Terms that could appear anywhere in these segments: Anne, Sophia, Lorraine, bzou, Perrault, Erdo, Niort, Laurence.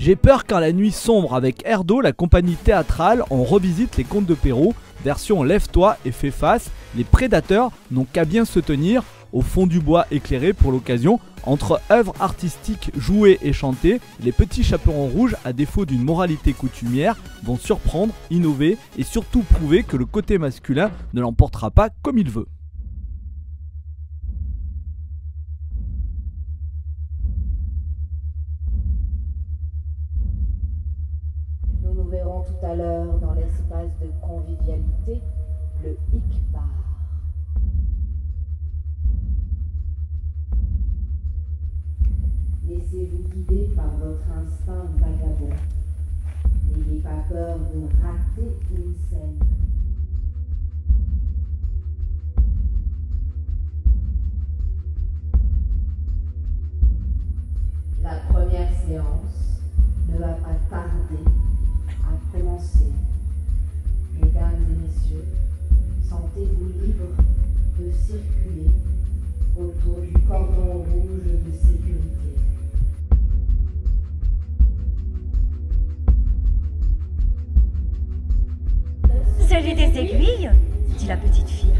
J'ai peur qu'à la nuit sombre avec Erdo, la compagnie théâtrale, on revisite les contes de Perrault, version lève-toi et fais face, les prédateurs n'ont qu'à bien se tenir au fond du bois éclairé pour l'occasion, entre œuvres artistiques jouées et chantées, les petits chaperons rouges, à défaut d'une moralité coutumière, vont surprendre, innover et surtout prouver que le côté masculin ne l'emportera pas comme il veut. Nous nous verrons tout à l'heure dans l'espace de convivialité, le hic-bar. Laissez-vous guider par votre instinct vagabond. N'ayez pas peur de rater une scène. La première séance ne va pas tarder à commencer. Mesdames et messieurs, sentez-vous libre de circuler autour du cordon rouge de sécurité. Celui des aiguilles, dit la petite fille.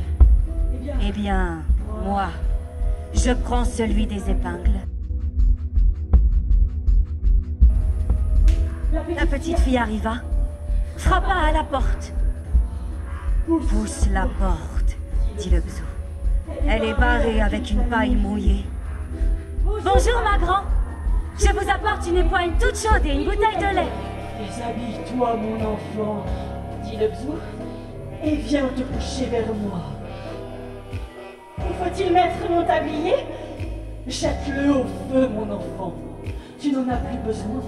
Eh bien, moi, je prends celui des épingles. La petite fille arriva, frappa à la porte. Pousse la porte, dit le bzou. Elle est barrée avec une paille mouillée. Bonjour, ma grand. Je vous apporte une époigne toute chaude et une bouteille de lait. Déshabille-toi, mon enfant, dit le bzou, et viens te coucher vers moi. Faut-il mettre mon tablier? Jette-le au feu, mon enfant. Tu n'en as plus besoin.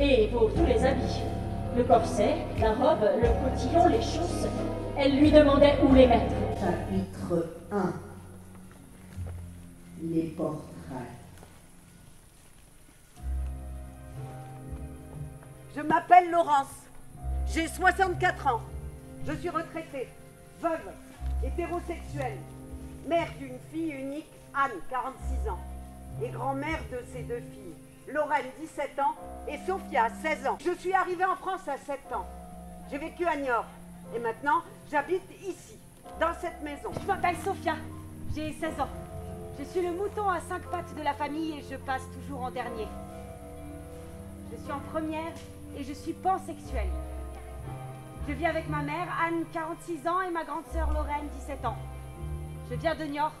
Et pour tous les habits, le corset, la robe, le cotillon, les chausses, elle lui demandait où les mettre. Chapitre 1. Les portraits. Je m'appelle Laurence. J'ai 64 ans, je suis retraitée, veuve, hétérosexuelle, mère d'une fille unique, Anne, 46 ans, et grand-mère de ses deux filles, Lorraine, 17 ans, et Sophia, 16 ans. Je suis arrivée en France à 7 ans, j'ai vécu à Niort, et maintenant j'habite ici, dans cette maison. Je m'appelle Sophia, j'ai 16 ans, je suis le mouton à 5 pattes de la famille et je passe toujours en dernier. Je suis en première et je suis pansexuelle. Je vis avec ma mère, Anne, 46 ans, et ma grande sœur, Lorraine, 17 ans. Je viens de Niort,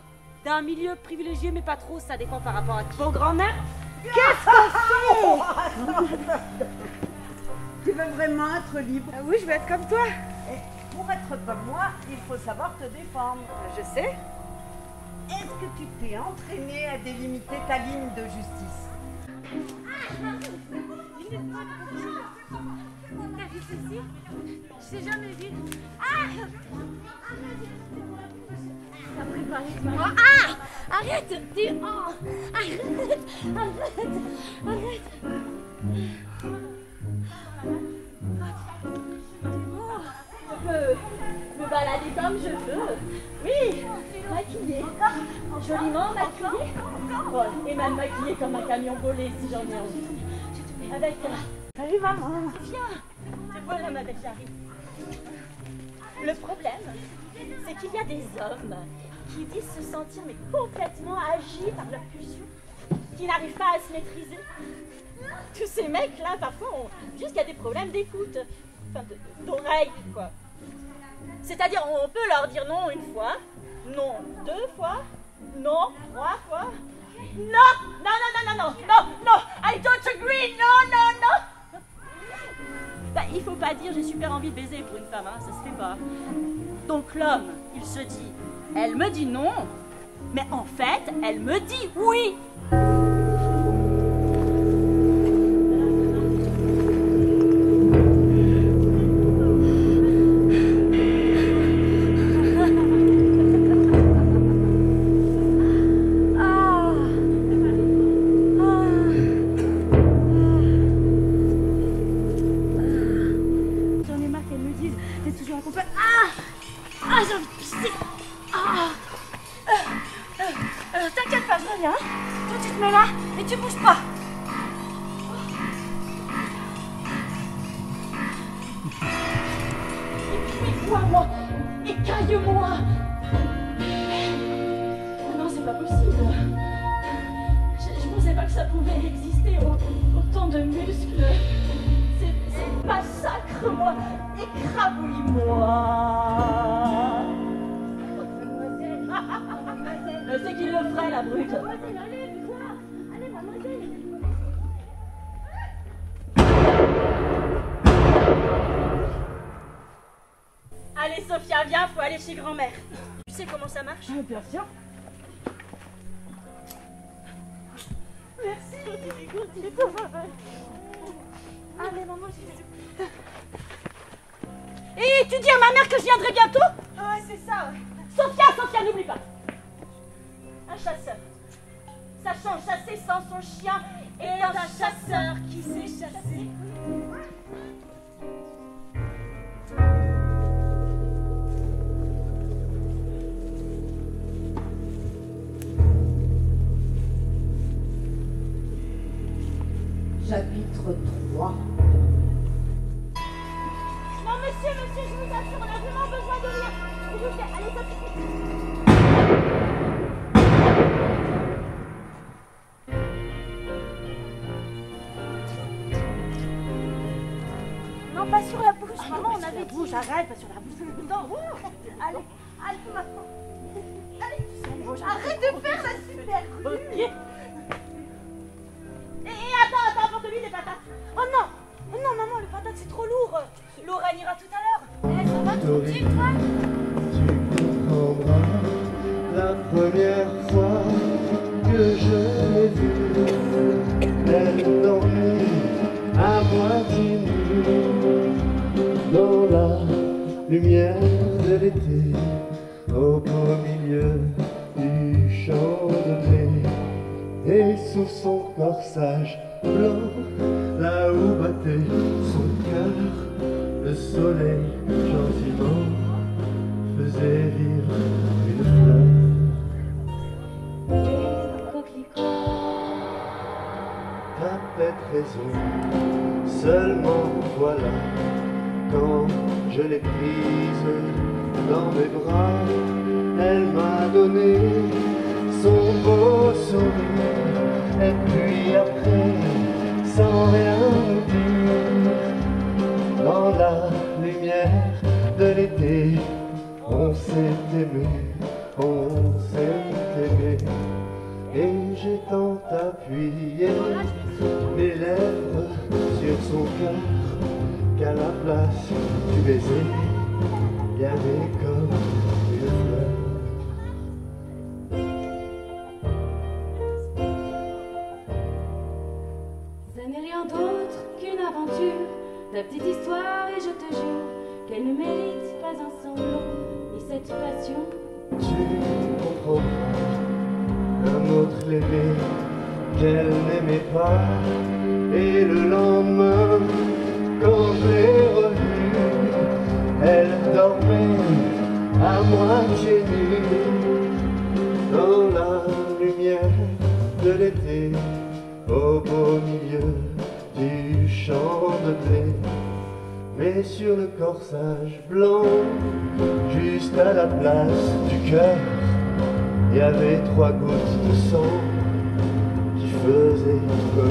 d'un milieu privilégié, mais pas trop, ça dépend par rapport à qui. Vos grand-mères? Qu'est-ce que c'est? Tu veux vraiment être libre? Oui, je veux être comme toi. Et pour être comme moi, il faut savoir te défendre. Je sais. Est-ce que tu t'es entraînée à délimiter ta ligne de justice? Je t'ai jamais vu. T'as préparé toi. Ah! Arrête! Dis oh! Arrête! Arrête! Arrête! Je peux me balader comme je veux. Oui! Maquillée. Joliment maquillée. Bon, et même maquillée comme un camion volé si j'en ai envie. Avec salut maman! Viens! Voilà ma belle, j'arrive. Le problème, c'est qu'il y a des hommes qui disent se sentir mais complètement agis par leur pulsion, qui n'arrivent pas à se maîtriser. Tous ces mecs-là, parfois, ont jusqu'à des problèmes d'écoute, enfin d'oreille, quoi. C'est-à-dire, on peut leur dire non une fois, non deux fois, non trois fois, non, non, non, non, non, non, non, I don't agree, non, non, non. Bah, il faut pas dire j'ai super envie de baiser pour une femme, hein, ça se fait pas. Donc l'homme, il se dit, elle me dit non, mais en fait, elle me dit oui. T'inquiète pas, je reviens. Toi, tu te mets là. ça pouvait exister, autant de muscles. C'est massacre-moi, écrabouille-moi. Mademoiselle. C'est qu'il le ferait, la brute. Mademoiselle, allez, vous voir. Allez, mademoiselle. Allez, Sophia, viens, faut aller chez grand-mère. Tu sais comment ça marche? Bien sûr. Merci, j'ai dégourdi. Ah, mais maman, j'ai... Et tu dis à ma mère que je viendrai bientôt? Ouais, c'est ça. Sophia, Sophia, n'oublie pas. Un chasseur, sachant chasser sans son chien, est un chasseur qui sait chasser. Chapitre 3. Non, monsieur, monsieur, je vous assure, on a vraiment besoin de lire. S'il vous plaît, allez, hop. Non, pas sur la bouche, ah, maman, on avait dit. Bouche, arrête, pas sur la bouche. Non, allez, allez, maintenant. Allez, allez, arrête de faire la super rue. Oh non! Oh non, maman, le patate c'est trop lourd! Lorraine ira tout à l'heure! Eh, ça va, tu toi? Tu comprendras la première fois que je l'ai vue, elle dormit à moitié nue, dans la lumière de l'été, au beau milieu du champ de blé, et sous son corsage blanc, là où battait son cœur, le soleil gentiment faisait vivre une fleur. T'as peut-être raison, seulement voilà, quand je l'ai prise dans mes bras, elle m'a donné son beau sourire, et puis après, sans rien dire, dans la lumière de l'été, on s'est aimé, on s'est aimé, et j'ai tant appuyé mes lèvres sur son cœur, qu'à la place du baiser, il y avait comme une fleur. La petite histoire et je te jure qu'elle ne mérite pas un semblant, ni cette passion. Tu comprends un autre l'aimer qu'elle n'aimait pas, et le lendemain quand je l'ai revue, elle dormait à moitié nue dans la lumière de l'été, au beau milieu du champ de blé, mais sur le corsage blanc, juste à la place du cœur, il y avait 3 gouttes de sang qui faisaient